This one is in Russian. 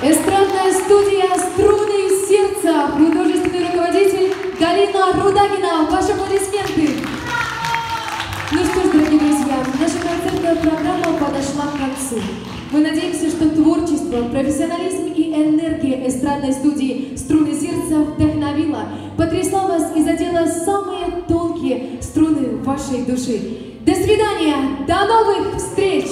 Эстрадная студия «Струны сердца», художественный руководитель Галина Рудагина. Ваши аплодисменты! Ну что ж, дорогие друзья, наша концертная программа подошла к концу. Мы надеемся, что творчество, профессионализм и энергия эстрадной студии «Струны сердца» вдохновила, потрясла вас и задела самые тонкие струны вашей души. До свидания, до новых встреч!